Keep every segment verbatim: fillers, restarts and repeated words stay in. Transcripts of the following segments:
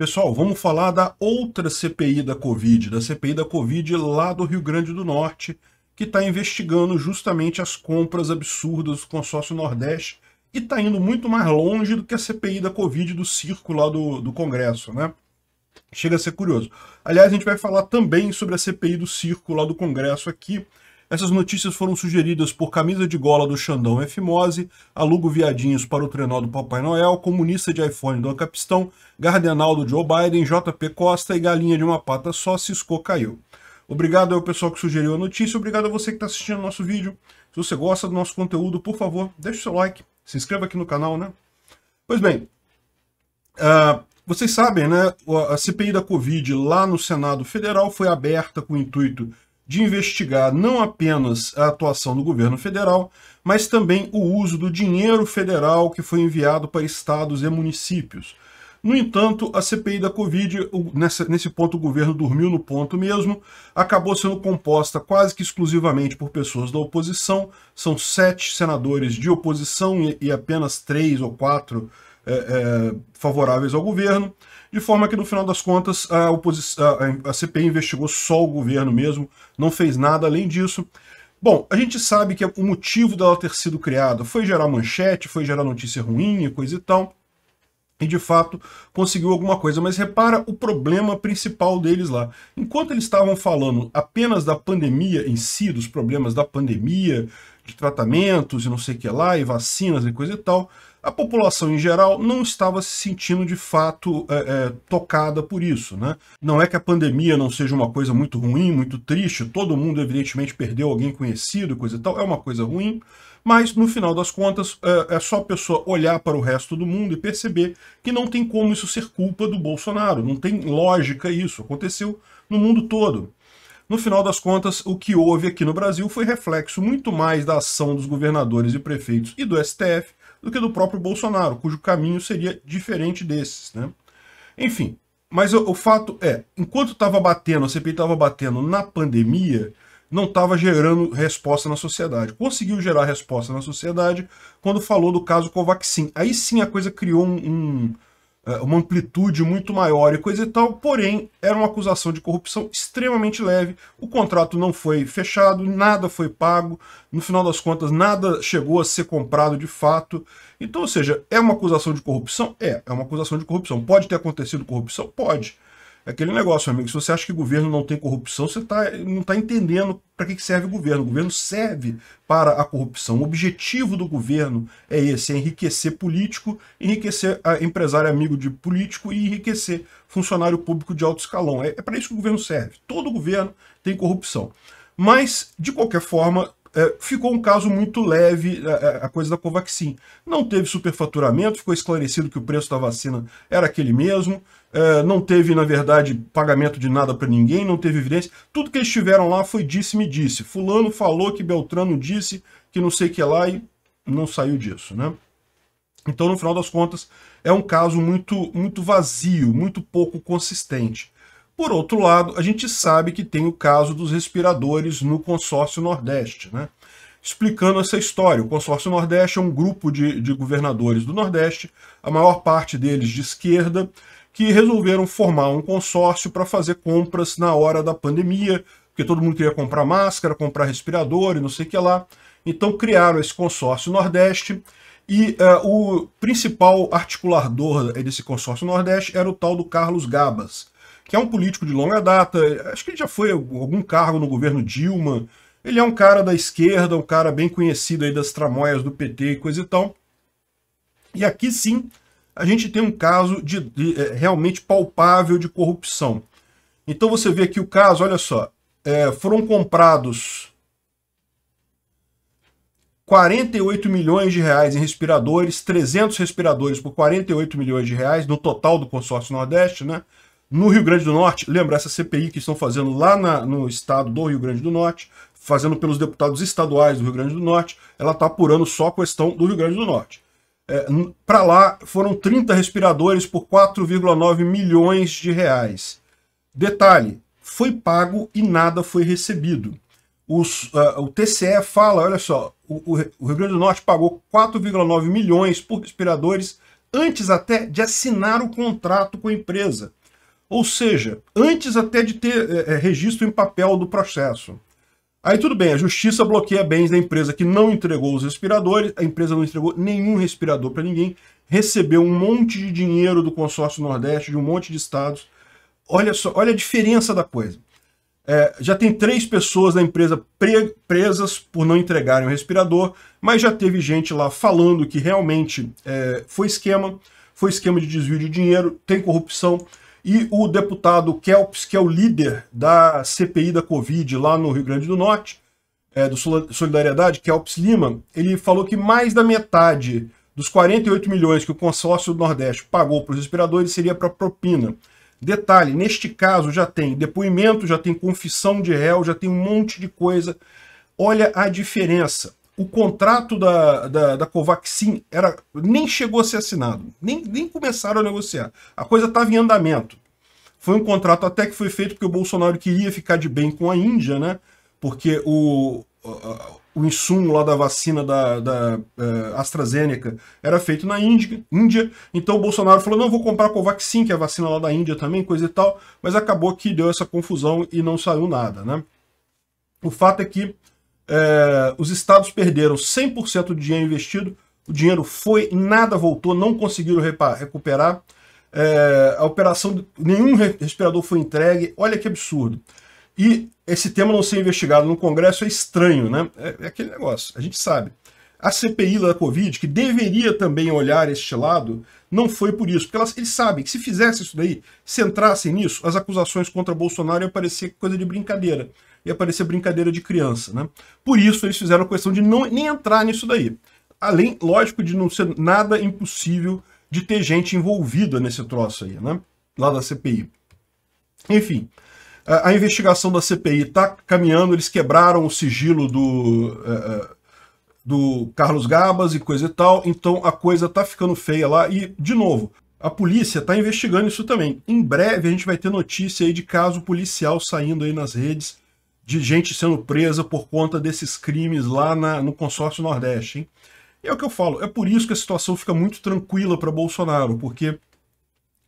Pessoal, vamos falar da outra C P I da Covid, da C P I da Covid lá do Rio Grande do Norte, que está investigando justamente as compras absurdas do Consórcio Nordeste e está indo muito mais longe do que a C P I da Covid do circo lá do, do Congresso, né? Chega a ser curioso. Aliás, a gente vai falar também sobre a C P I do circo lá do Congresso aqui. Essas notícias foram sugeridas por camisa de gola do Xandão F. Mose, alugo viadinhos para o trenó do Papai Noel, comunista de iPhone do Ancapistão, gardenal do Joe Biden, J P Costa e galinha de uma pata só, ciscou, caiu. Obrigado ao pessoal que sugeriu a notícia, obrigado a você que está assistindo o nosso vídeo. Se você gosta do nosso conteúdo, por favor, deixe o seu like, se inscreva aqui no canal, né? Pois bem, uh, vocês sabem, né? A C P I da Covid lá no Senado Federal foi aberta com o intuito de investigar não apenas a atuação do governo federal, mas também o uso do dinheiro federal que foi enviado para estados e municípios. No entanto, a C P I da Covid, nessa, nesse ponto o governo dormiu no ponto mesmo, acabou sendo composta quase que exclusivamente por pessoas da oposição, são sete senadores de oposição e, e apenas três ou quatro É, é, favoráveis ao governo, de forma que no final das contas a, a, a C P I investigou só o governo mesmo, não fez nada além disso. Bom, a gente sabe que o motivo dela ter sido criada foi gerar manchete, foi gerar notícia ruim e coisa e tal, e de fato conseguiu alguma coisa, mas repara o problema principal deles lá. Enquanto eles estavam falando apenas da pandemia em si, dos problemas da pandemia, de tratamentos e não sei o que lá, e vacinas e coisa e tal, a população em geral não estava se sentindo de fato é, é, tocada por isso, né? Não é que a pandemia não seja uma coisa muito ruim, muito triste, todo mundo evidentemente perdeu alguém conhecido, coisa e tal, é uma coisa ruim, mas no final das contas é, é só a pessoa olhar para o resto do mundo e perceber que não tem como isso ser culpa do Bolsonaro, não tem lógica isso, aconteceu no mundo todo. No final das contas, o que houve aqui no Brasil foi reflexo muito mais da ação dos governadores e prefeitos e do S T F do que do próprio Bolsonaro, cujo caminho seria diferente desses, né? Enfim, mas o, o fato é, enquanto estava batendo, a C P I estava batendo na pandemia, não estava gerando resposta na sociedade. Conseguiu gerar resposta na sociedade quando falou do caso Covaxin. Aí sim a coisa criou um... um uma amplitude muito maior e coisa e tal, porém, era uma acusação de corrupção extremamente leve, o contrato não foi fechado, nada foi pago, no final das contas, nada chegou a ser comprado de fato, então, ou seja, é uma acusação de corrupção? É, é uma acusação de corrupção. Pode ter acontecido corrupção? Pode. É aquele negócio, amigo, se você acha que o governo não tem corrupção, você tá, não está entendendo para que serve o governo. O governo serve para a corrupção. O objetivo do governo é esse, é enriquecer político, enriquecer empresário amigo de político e enriquecer funcionário público de alto escalão. É, é para isso que o governo serve. Todo governo tem corrupção. Mas, de qualquer forma, é, ficou um caso muito leve a, a coisa da Covaxin. Não teve superfaturamento, ficou esclarecido que o preço da vacina era aquele mesmo, é, não teve, na verdade, pagamento de nada para ninguém, não teve evidência. Tudo que eles tiveram lá foi disse-me disse. Fulano falou que Beltrano disse que não sei o que lá e não saiu disso, né? Então, no final das contas, é um caso muito, muito vazio, muito pouco consistente. Por outro lado, a gente sabe que tem o caso dos respiradores no Consórcio Nordeste, né? Explicando essa história, o Consórcio Nordeste é um grupo de, de governadores do Nordeste, a maior parte deles de esquerda, que resolveram formar um consórcio para fazer compras na hora da pandemia, porque todo mundo queria comprar máscara, comprar respirador e não sei o que lá. Então criaram esse Consórcio Nordeste e uh, o principal articulador desse Consórcio Nordeste era o tal do Carlos Gabas, que é um político de longa data, acho que ele já foi algum cargo no governo Dilma, ele é um cara da esquerda, um cara bem conhecido aí das tramóias do P T e coisa e tal. E aqui sim, a gente tem um caso de, de, é, realmente palpável de corrupção. Então você vê aqui o caso, olha só, é, foram comprados quarenta e oito milhões de reais em respiradores, trezentos respiradores por quarenta e oito milhões de reais, no total do Consórcio Nordeste, né? No Rio Grande do Norte, lembra essa C P I que estão fazendo lá na, no estado do Rio Grande do Norte, fazendo pelos deputados estaduais do Rio Grande do Norte, ela está apurando só a questão do Rio Grande do Norte. É, para lá, foram trinta respiradores por quatro vírgula nove milhões de reais. Detalhe, foi pago e nada foi recebido. Os, uh, o T C E fala, olha só, o, o Rio Grande do Norte pagou quatro vírgula nove milhões por respiradores, antes até de assinar o contrato com a empresa. Ou seja, antes até de ter é, registro em papel do processo. Aí tudo bem, a justiça bloqueia bens da empresa que não entregou os respiradores, a empresa não entregou nenhum respirador para ninguém, recebeu um monte de dinheiro do Consórcio Nordeste, de um monte de estados. Olha só, olha a diferença da coisa. É, já tem três pessoas da empresa pre presas por não entregarem o respirador, mas já teve gente lá falando que realmente é, foi esquema, foi esquema de desvio de dinheiro, tem corrupção. E o deputado Kelps, que é o líder da C P I da Covid lá no Rio Grande do Norte, é, do Solidariedade, Kelps Lima, ele falou que mais da metade dos quarenta e oito milhões que o Consórcio Nordeste pagou para os respiradores seria para propina. Detalhe, neste caso já tem depoimento, já tem confissão de réu, já tem um monte de coisa. Olha a diferença. O contrato da, da, da Covaxin era, nem chegou a ser assinado, nem, nem começaram a negociar. A coisa estava em andamento. Foi um contrato até que foi feito porque o Bolsonaro queria ficar de bem com a Índia, né? Porque o, o insumo lá da vacina da, da AstraZeneca era feito na Índia, Índia. Então o Bolsonaro falou, não, vou comprar a Covaxin, que é a vacina lá da Índia também, coisa e tal. Mas acabou que deu essa confusão e não saiu nada, né? O fato é que É, os estados perderam cem por cento do dinheiro investido, o dinheiro foi, nada voltou, não conseguiram recuperar, é, a operação, nenhum respirador foi entregue, olha que absurdo. E esse tema não ser investigado no Congresso é estranho, né? É, é aquele negócio, a gente sabe. A C P I da Covid, que deveria também olhar este lado, não foi por isso, porque elas, eles sabem que se fizesse isso daí, se entrassem nisso, as acusações contra Bolsonaro iam parecer coisa de brincadeira. Ia parecer brincadeira de criança, né? Por isso eles fizeram a questão de não nem entrar nisso daí. Além, lógico, de não ser nada impossível de ter gente envolvida nesse troço aí, né? Lá da C P I. Enfim, a, a investigação da C P I tá caminhando, eles quebraram o sigilo do, é, do Carlos Gabas e coisa e tal, então a coisa tá ficando feia lá e, de novo, a polícia tá investigando isso também. Em breve a gente vai ter notícia aí de caso policial saindo aí nas redes, de gente sendo presa por conta desses crimes lá na, no Consórcio Nordeste, hein? E é o que eu falo, é por isso que a situação fica muito tranquila para Bolsonaro, porque,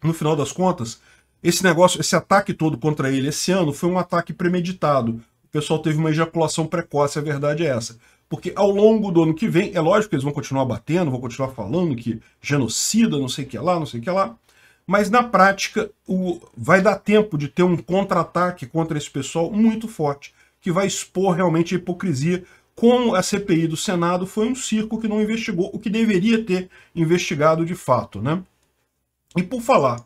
no final das contas, esse negócio, esse ataque todo contra ele esse ano foi um ataque premeditado. O pessoal teve uma ejaculação precoce, a verdade é essa. Porque ao longo do ano que vem, é lógico que eles vão continuar batendo, vão continuar falando que genocida, não sei o que lá, não sei o que lá, mas na prática o, vai dar tempo de ter um contra-ataque contra esse pessoal muito forte, que vai expor realmente a hipocrisia, como a C P I do Senado foi um circo que não investigou o que deveria ter investigado de fato, né? E por falar,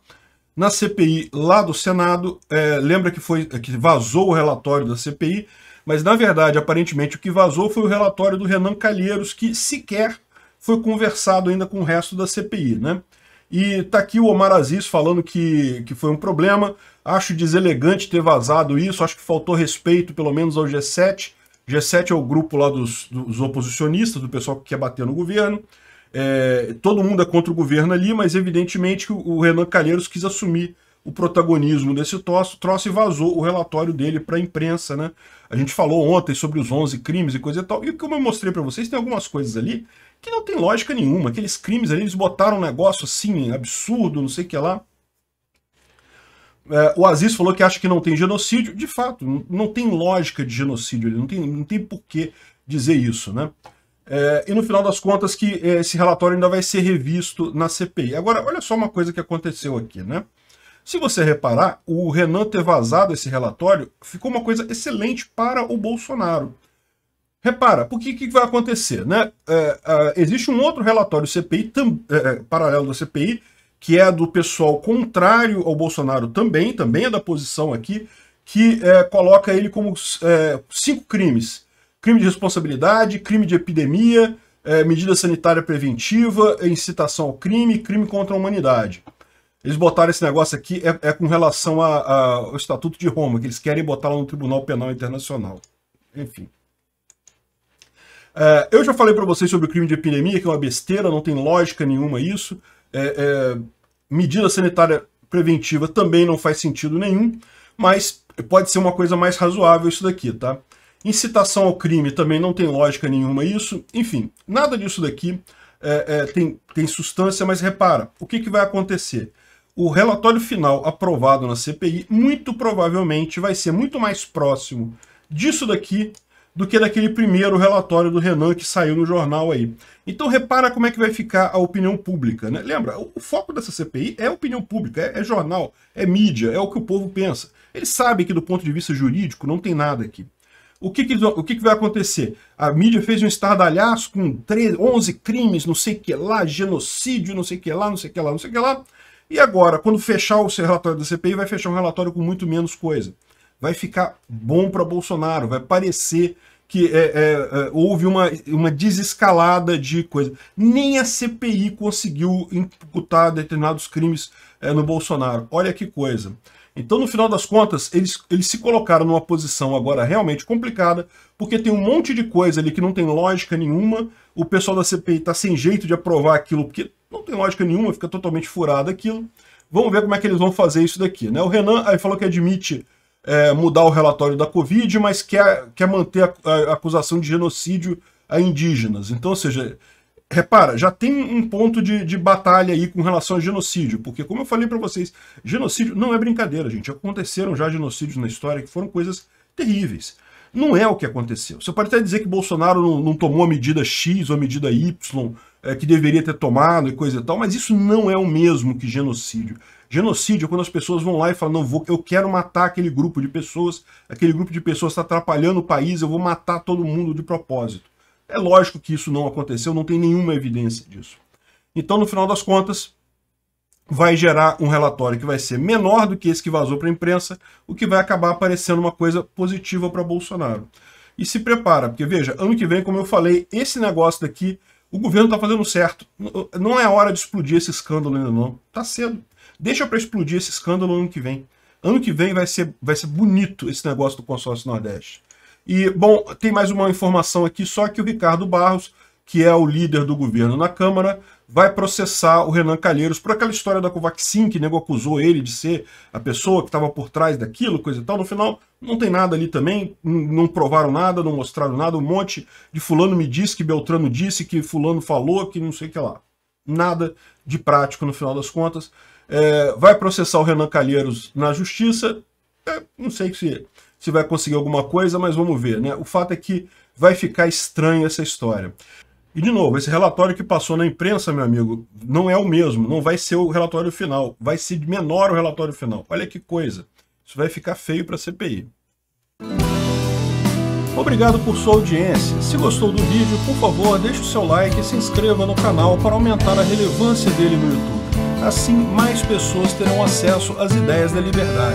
na C P I lá do Senado, é, lembra que, foi, que vazou o relatório da C P I, mas na verdade, aparentemente, o que vazou foi o relatório do Renan Calheiros, que sequer foi conversado ainda com o resto da C P I, né? E tá aqui o Omar Aziz falando que, que foi um problema, acho deselegante ter vazado isso, acho que faltou respeito pelo menos ao G sete, G sete é o grupo lá dos, dos oposicionistas, do pessoal que quer bater no governo, é, todo mundo é contra o governo ali, mas evidentemente que o, o Renan Calheiros quis assumir o protagonismo desse troço, troço e vazou o relatório dele para a imprensa, né? A gente falou ontem sobre os onze crimes e coisa e tal, e como eu mostrei para vocês, tem algumas coisas ali que não tem lógica nenhuma. Aqueles crimes ali, eles botaram um negócio assim, absurdo, não sei o que lá. É, o Aziz falou que acha que não tem genocídio. De fato, não, não tem lógica de genocídio, não tem, não tem por que dizer isso, né? É, e no final das contas que é, esse relatório ainda vai ser revisto na C P I. Agora, olha só uma coisa que aconteceu aqui, né? Se você reparar, o Renan ter vazado esse relatório ficou uma coisa excelente para o Bolsonaro. Repara, porque o que vai acontecer, né? É, é, existe um outro relatório C P I, tam, é, paralelo da C P I, que é do pessoal contrário ao Bolsonaro também, também é da posição aqui, que é, coloca ele como é, cinco crimes. Crime de responsabilidade, crime de epidemia, é, medida sanitária preventiva, incitação ao crime, crime contra a humanidade. Eles botaram esse negócio aqui, é, é com relação a, a, ao Estatuto de Roma, que eles querem botar lá no Tribunal Penal Internacional. Enfim. É, eu já falei para vocês sobre o crime de epidemia, que é uma besteira, não tem lógica nenhuma isso. É, é, medida sanitária preventiva também não faz sentido nenhum, mas pode ser uma coisa mais razoável isso daqui, tá? Incitação ao crime também não tem lógica nenhuma isso. Enfim, nada disso daqui é, é, tem, tem substância, mas repara, o que, que vai acontecer? O relatório final aprovado na C P I muito provavelmente vai ser muito mais próximo disso daqui do que daquele primeiro relatório do Renan que saiu no jornal aí. Então repara como é que vai ficar a opinião pública, né? Lembra, o foco dessa C P I é a opinião pública, é, é jornal, é mídia, é o que o povo pensa. Eles sabem que do ponto de vista jurídico não tem nada aqui. O que, que, o que, que vai acontecer? A mídia fez um estardalhaço com treze, onze crimes, não sei o que lá, genocídio, não sei o que lá, não sei o que lá, não sei o que lá. E agora, quando fechar o seu relatório da C P I, vai fechar um relatório com muito menos coisa. Vai ficar bom para Bolsonaro, vai parecer que é, é, é, houve uma, uma desescalada de coisa. Nem a C P I conseguiu imputar determinados crimes é, no Bolsonaro. Olha que coisa. Então, no final das contas, eles, eles se colocaram numa posição agora realmente complicada, porque tem um monte de coisa ali que não tem lógica nenhuma, o pessoal da C P I está sem jeito de aprovar aquilo, porque não tem lógica nenhuma, fica totalmente furado aquilo. Vamos ver como é que eles vão fazer isso daqui, né? O Renan aí falou que admite é, mudar o relatório da Covid, mas quer, quer manter a, a acusação de genocídio a indígenas. Então, ou seja, repara, já tem um ponto de, de batalha aí com relação a genocídio, porque como eu falei para vocês, genocídio não é brincadeira, gente. Aconteceram já genocídios na história que foram coisas terríveis. Não é o que aconteceu. Você pode até dizer que Bolsonaro não, não tomou a medida X ou a medida Y é, que deveria ter tomado e coisa e tal, mas isso não é o mesmo que genocídio. Genocídio é quando as pessoas vão lá e falam, não, vou, eu quero matar aquele grupo de pessoas, aquele grupo de pessoas está atrapalhando o país, eu vou matar todo mundo de propósito. É lógico que isso não aconteceu, não tem nenhuma evidência disso. Então, no final das contas, vai gerar um relatório que vai ser menor do que esse que vazou para a imprensa, o que vai acabar aparecendo uma coisa positiva para Bolsonaro. E se prepara, porque veja, ano que vem, como eu falei, esse negócio daqui, o governo está fazendo certo. Não é hora de explodir esse escândalo ainda não, está cedo. Deixa para explodir esse escândalo ano que vem. Ano que vem vai ser, vai ser bonito esse negócio do Consórcio Nordeste. E, bom, tem mais uma informação aqui, só que o Ricardo Barros, que é o líder do governo na Câmara, vai processar o Renan Calheiros por aquela história da Covaxin, que nego acusou ele de ser a pessoa que estava por trás daquilo, coisa e tal. No final, não tem nada ali também, não provaram nada, não mostraram nada, um monte de fulano me disse que Beltrano disse, que fulano falou, que não sei o que lá. Nada de prático no final das contas. É, vai processar o Renan Calheiros na Justiça, é, não sei se... se vai conseguir alguma coisa, mas vamos ver, né? O fato é que vai ficar estranha essa história. E, de novo, esse relatório que passou na imprensa, meu amigo, não é o mesmo, não vai ser o relatório final, vai ser menor o relatório final. Olha que coisa, isso vai ficar feio para a C P I. Obrigado por sua audiência. Se gostou do vídeo, por favor, deixe o seu like e se inscreva no canal para aumentar a relevância dele no YouTube. Assim, mais pessoas terão acesso às ideias da liberdade.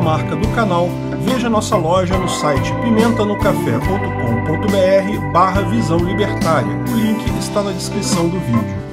marca do canal, veja nossa loja no site pimenta no café ponto com ponto br barra visão libertária. O link está na descrição do vídeo.